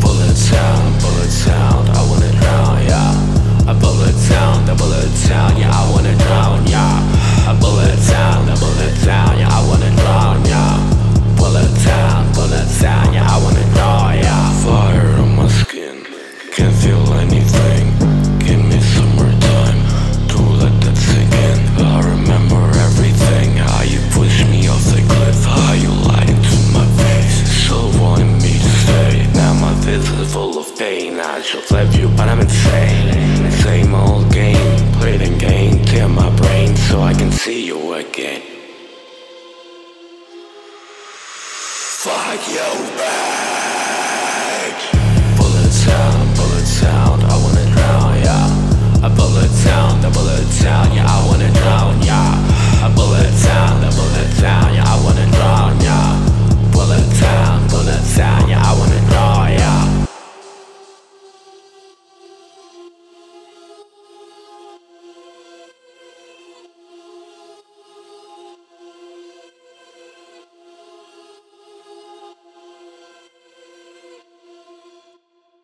Bullet sound, bullet sound, I wanna drown, yeah. A bullet sound, a bullet sound, yeah, I wanna drown, yeah. A bullet sound, a bullet sound, yeah, I wanna drown, yeah. Bullet sound, yeah, I wanna drown, yeah. Fire on my skin, can't feel anything. Give me summertime to let that sink in. I remember everything, how you pushed me off the cliff, how you lied to my face, still wanting me to stay. Now my face is full of pain. I should leave you, but I'm insane. Same old game, played and game, tear my brain so I can see you again. Fuck your back.